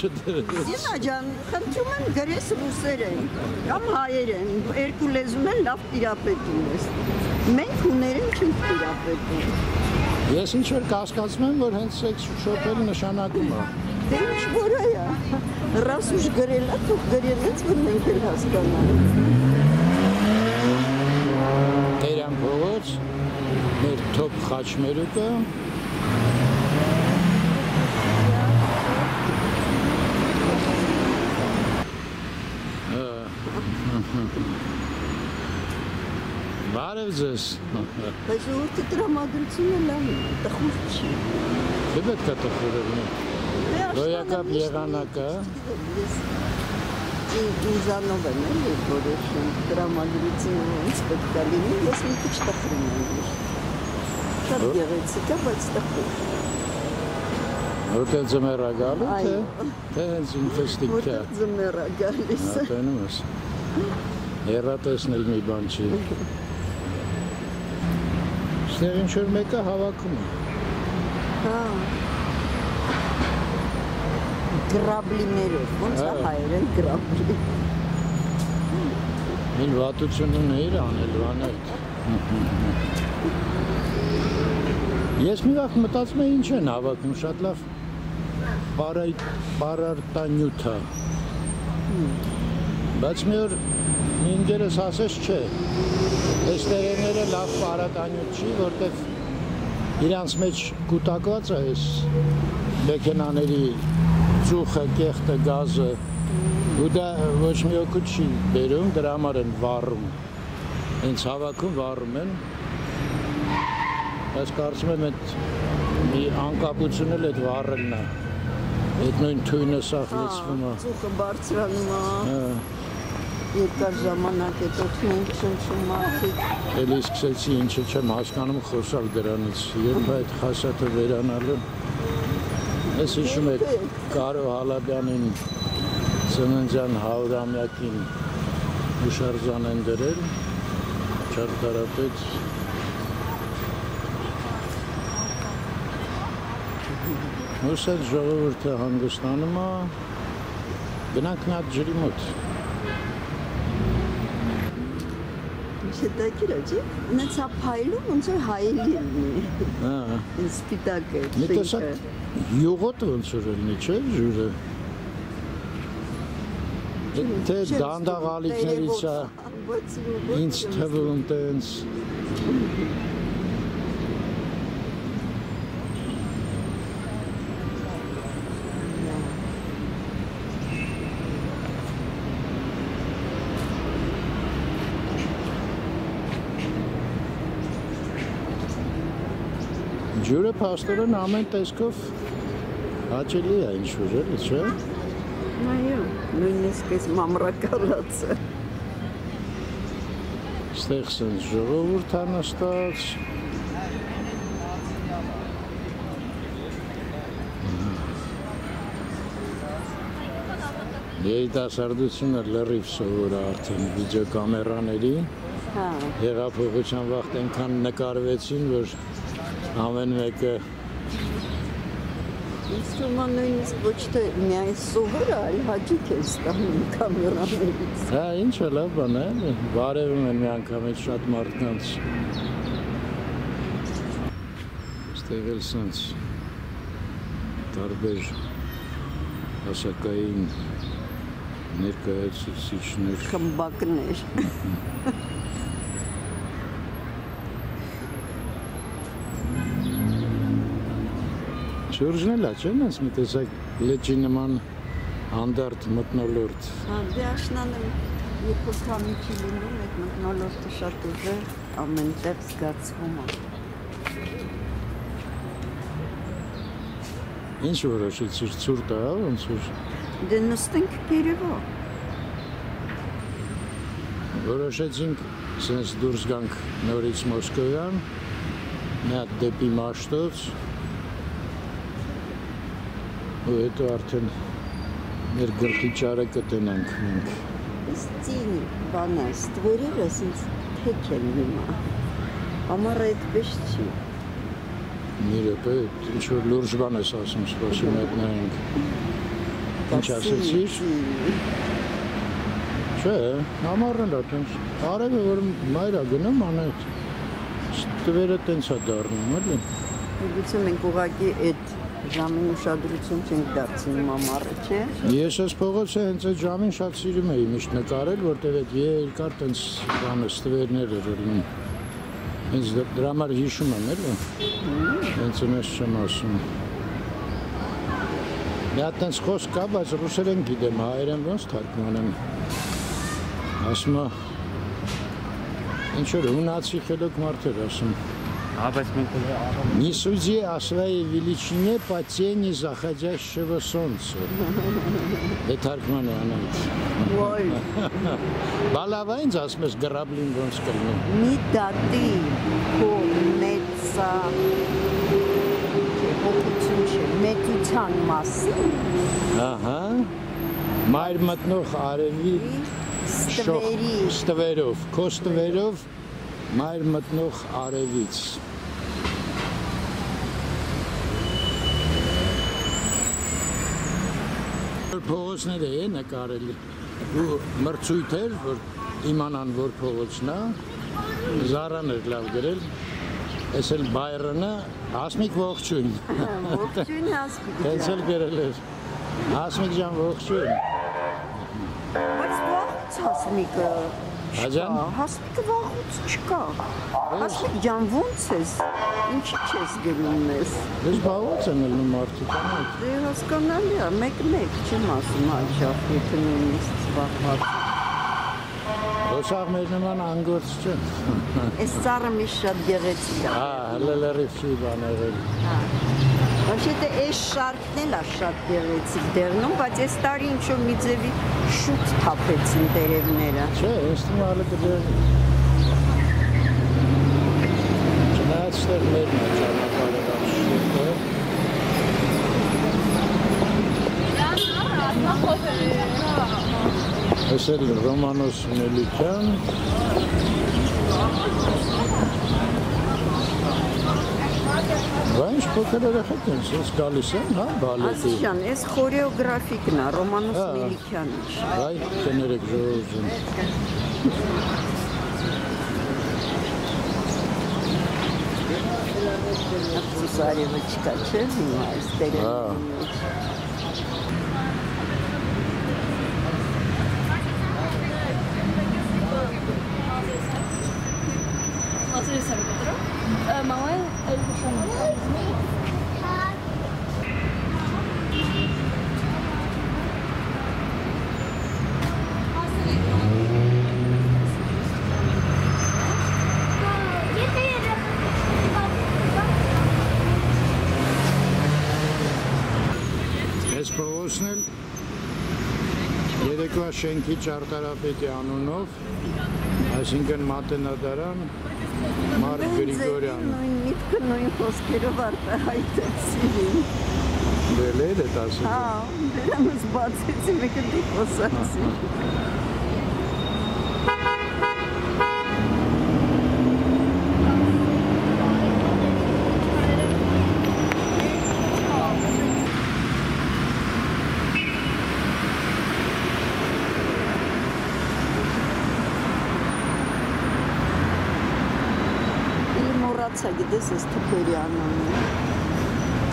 Ես աջան, խնդրում եմ գրես ռուսերեն, կամ հայերեն, երկու լեզուն են լավ տիրապետում ես, մենք ուներեն չենք տիրապետում։ Ես ինչ որ կասկածում եմ, որ հենց սեքս շոփել նշանակում է։ Դե ինչ որ այա, ռաս ուշ գրելա, թող գրելնից, որ մենք էլ հասկանանք։ Տերան փողոց, մեր թոփ խաչմերուկը, Բարև ձեզ։ Բայց ուրտը տրամադրությունը լավ է, տխուր չի։ Դե պետք է տխուր լինի։ Դոյակապ եղանակը։ Ինձանով եմ էլ որոշում տրամադրությունը ոնց պետք է լինի, ես մի քիչ տխրում եմ։ Շատ գեղեցիկ է, բայց տխուր։ Որտե՞ղ ձմեռա գալու թե հենց ինքստիկ չէ։ Որտե՞ղ ձմեռա գալիս է։ Տենում ես։ Հեռատեսնել մի բան չի։ Ստեղ ինչ-որ մեկը հավաքում է։ Հա։ Գրաբլիներով, ոնց է հայերեն գրաբլի։ Մին վատություն ուներ անելու անելդ։ Ես մի վաղ մտածում եմ ինչ են հավաքում, շատ լավ պարարտանյութ է։ Բայց մի օր մի ինձերս ասես չէ, այս տերևները լավ պարատանյութ չի, որտև իրանց մեջ կուտակված է այս մեքենաների ծուխը, կեղտը, գազը, ու դա ոչ մի օգուտ չի բերում, դրա համար են վառում, հենց հավաքում վառում են, բայց կարծում եմ այդ մի անկապություն էլ այդ վառելն է, այդ նույն թույնը սաղ լցվում է։ Ծուխը բարձրանում է։ Երկար ժամանակ է տոթնենք շնչում մախիկ։ Էլ իսկ սեցի ինչը չեմ հաշկանում խոսալ դրանից, երբ այդ խասատը վերանալը։ Ես հիշում եք Կարո Հալաբյանին ծննդյան 100-ամյակին հուշարձան են դրել, Չարտարապետ։ Հոս այդ ժողովուրդը հանգստանում է, գնանք նատ ջրի մոտ։ Չտակիր աջ է, ունեց ապայլում ոնց որ հայելի էլնի, ինձ սպիտակ է, շենքը։ Մի տեսակ յուղոտը ոնց որ էլնի, չէ, ժուրը։ Թե դանդաղ ալիքներից է, ինձ թվում տենց։ Ջուրը պաստորեն ամեն տեսքով հաճելի է ինչ-որ էլի, չէ։ Այո, նույնիսկ ես մամրակալացը։ Ստեղ սենց ժողովուրդ անստաց։ Երիտասարդությունը լրիվ սովոր է արդեն վիդեոկամերաների։ Հեղափոխության վաղ այնքան նկարվեցին, որ ամեն մեկը։ Ես թվում է նույնիսկ ոչ թե միայն սովորը, այլ հաճույք է ստանում կամերաներից։ Հա, ինչ է լավ բան է, բարևում են մի անգամից շատ մարդկանց։ Ստեղ էլ սենց տարբեր հասակային ներկայացուցիչներ։ Խմբակներ։ Շուրջն էլ է, չեն ենց մի տեսակ լեջի նման հանդարդ մտնոլորդ։ Դե աշնան եմ եկոս համիքի լինում, այդ մտնոլորդը շատ ուժեր ամեն տեղ զգացվում է։ Ինչ որոշեց իր ցուրտը, ոնց որ։ Դե նստենք Երևա։ Որոշեցինք սենց դուրս գանք նորից Մոսկովյան, մի հատ դեպի Մաշտոց։ Ու հետո արդեն մեր գրքի ճարը կտնանք մենք։ Ստին բանաս, տվերերը սենց թեք են հիմա։ Ամառը այդպես չի։ Միրը ինչ-որ լուրջ բան ես ասում, սպասում այդ նայինք։ Ինչ ասեցիր։ Չէ, համարն է տենց, արև է, որ մայրա գնում, անետ, տվերը տենց է դարնում, էլի։ Ուգուցում ենք ուղակի այդ ժամին ուշադրություն չենք դարձնում ամառը, չէ։ Ես ես փողոցը հենց այդ ժամին շատ սիրում էի միշտ նկարել, որտև այդ երկար տենց տվերներ էր լինում։ Հենց դրա համար հիշում եմ, էլի։ Հենց ունես չեմ ասում։ Մի հատ տենց խոսք կա, բայց ռուսերեն գիտեմ, հայերեն ոնց թարգմանեմ։ Ասում է, ինչ-որ հունացի խելոք մարդ էր ասում։ Несуди о своей величине по тени заходящего солнца. Это аргманы, она ведь. Балава инձ ասում ես գրաբլին ոնց կլնում։ Մի դատի կոմեցա հոգություն չէ, մեկության մասին։ Ահա, մայր մտնող արևի ստվերով, քո ստվերով մայր մտնող արևից։ Փողոցները է նկարել ու մրցույթ էր, որ իմանան, որ փողոցն է, Զարան էր լավ գրել, ես էլ Բայրոնը Հասմիկ ողջույն։ Ողջույն Հասմիկ ջան։ Ես էլ գրել էր, Հասմիկ ջան ողջույն։ Բայց ողջ Հասմիկը չկա, Հասմիկը ողջ չկա, Հասմիկ ջան ոնց ես, ինչի չես գրում ես։ Ես բաղոց են ելնում մարդիկ անայք։ Դե հասկանալի է, մեկ-մեկ չեմ ասում այջախ, եթե նույնիսկ զբաղված։ Հոսաղ մեր նման անգործ չեն։ Ես ծառը միշտ շատ գեղեցիկ է։ Հա, հլը լրիվ չի բան եղել։ Բավական է այս շարքն էլ է շատ գեղեցիկ դերնում, բայց այս տարի ինչ-որ մի ձևի շուտ թափեցին տերևները։ Չէ, այս տարի կդերնի։ Չնայած ստեղ մերն է ճանապարհը շուտը։ Այս էլ Ռոմանոս Մելիքյան։ Այս փոքր երեխեք են, ես գալիս եմ, հա, բալետի։ Ասիջան, ես խորեոգրաֆիկն է, Ռոմանոս Մելիքյանը։ Այ, կներեք ժողովուրդին։ Ապսուսարևը չկա, չէ՞ հիմա այս տերևում։ Ասիջան, ես կտրով։ Մամայ էլ հուշան Ես պողոսն էլ երեկվա շենքի ճարտարապետի անունով, այսինքն մատենադարան, Մար Գրիգորյան։ Միտքը նույն խոսքերով արտահայտեցին։ Դել էլ է տասին։ Հա, դրանց բացեցի մեկը դիք խոսացին։ Հացա գտես ես թպերի անանում,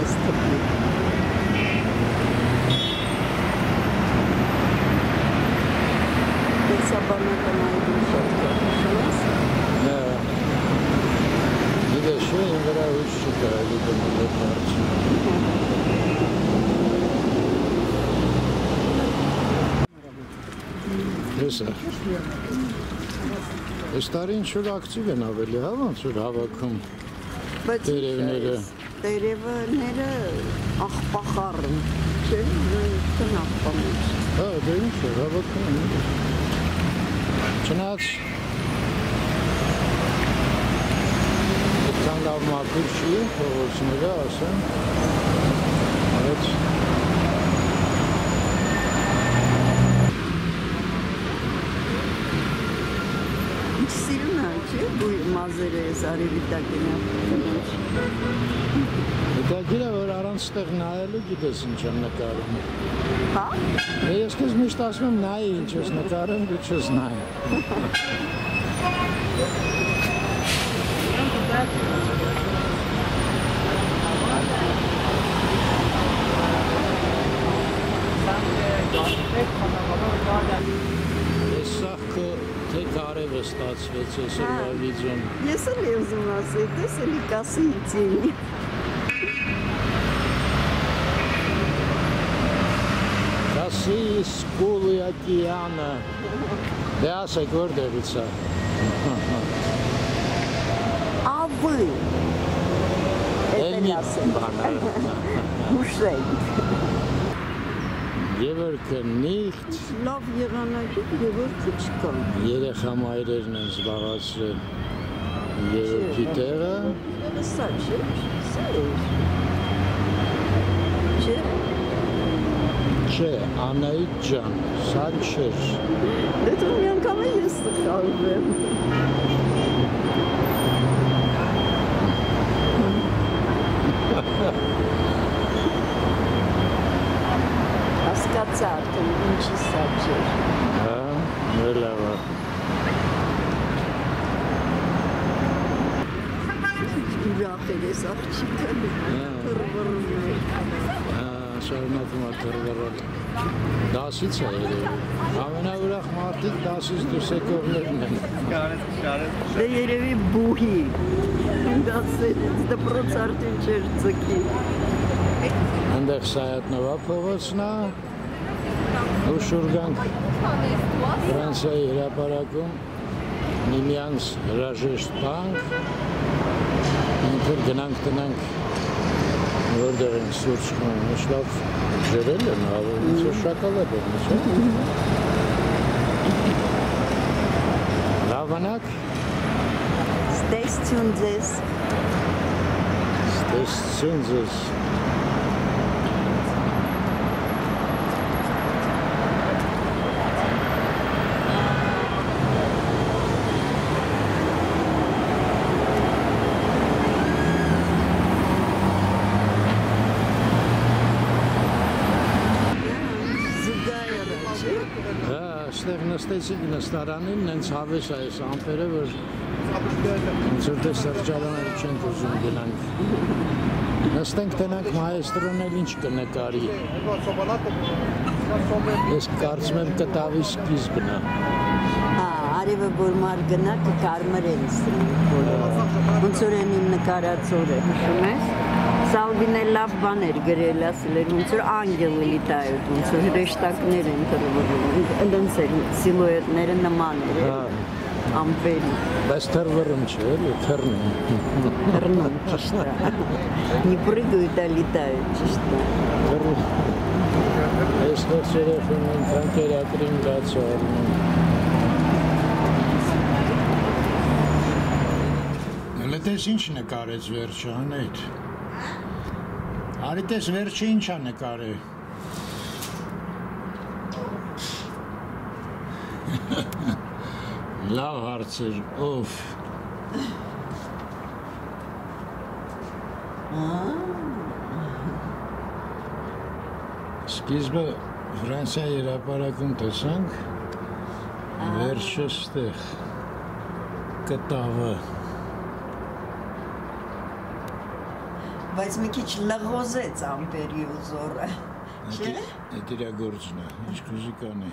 ես թպերի։ Տեսաբանական այդում շատ կատուշանաս։ Նա, գիտես շո են վրա ուչ չկա այդում այդ հարցում։ Հեսա։ Ես տարի ինչ-որ ակտիվ են ավելի հավանց, որ հավաքում տերևները։ տերևները աղբախառն, չէ՞, տնապամուց։ Հա, դա ինչ է, հավատում եմ։ Չնայած ցանկավ մարդիկ չի, փողոցները ասեմ, բայց Մազերես արևի տակին է։ Տակին է, որ առանց տեղ նայելու գիտես ինչ եմ նկարում։ Հա։ Ես քեզ միշտ ասում եմ նայի ինչ ես նկարում, դու չես նայում։ Ես սաղքը թե կարևը ստացվեց ես օրվա վիդեոն։ Ես էլ եմ ուզում ասել, դես էլի կասի ինձին։ Կասի սկուլի ակիանը, դե ասեք որտեղից է։ Ավը։ Էլ ասեմ բանը։ Հուշեի։ Եվերքը նիղթ, լավ եղանակիտ եվերքը չկան։ Երեխամայրերն են զբաղացրել եվերքի տեղը։ Եվերքը սա չէ, սա էր։ Չէ։ Չէ, Անահիտ ջան, սա չէր։ Դե դու մի անգամ ես սխալվեմ։ Կացարդում, ինչի սարջեր։ Հա, մելավա։ Ուրախ էր ես աղջիկան, թրվռում էր։ Հա, շարմատում է թրվռում։ Դասից է էր էր։ Ամենաուրախ մարդիկ դասից դուսեկովներն են։ Դե երևի բուհի, դասից դպրոց արդեն չեր ձգի։ Հնդեղ Սայատնովա փողոցն է, ուշուրգանք Ֆրանսիայի հրապարակում միմյանց հրաժեշտ տանք, ինքր գնանք տնանք, որտեղ են սուրճ խմում, միշտավ ջրել են, հավելից է շակալատ է, միշտ։ Հավանակ։ Ստեսցյուն ձեզ։ Ստեսցյուն ձեզ։ Ստեցիք նստարանին, նենց հավես այս ամպերը, որ ինձ որտեղ սրջալանալի չենք ուզում գնանք։ Նստենք տենանք մայեստրոն էլ ինչ կնկարի։ Ես կարծում եմ կտավի սկիզբն է։ Արևը որ մար գնա կկարմր են սրանք։ Ոնց որ են իմ նկարածորը, հիշում ես։ Սալվին էլ լավ բան էր գրել, ասել էր, ոնց որ անգել էլի տայոտ, ոնց որ հրեշտակներ են թրվռում, ընենց էր, սիլուետները նման էր, ամպերի։ Բայց թրվռում չէ, էլի, թռնում։ Թռնում, ճիշտ է։ Не прыгают, а летают, ճիշտ է։ Թռնում։ Այս նորս երեխում են թանքեր ակրին գացո արնում։ Լետես ինչ նկարեց վերջը, հանետ։ Արիտես վերջը ինչ է նկարը։ Լավ հարցեր, ով։ Սկիզբը Ֆրանսիայի հրապարակում տեսանք, վերջը ստեղ, կտավը։ Բայց մի քիչ լղոզեց ամպերի ու զորը, չէ՞։ Այդ իրագործն է, ինչ կուզի կանի։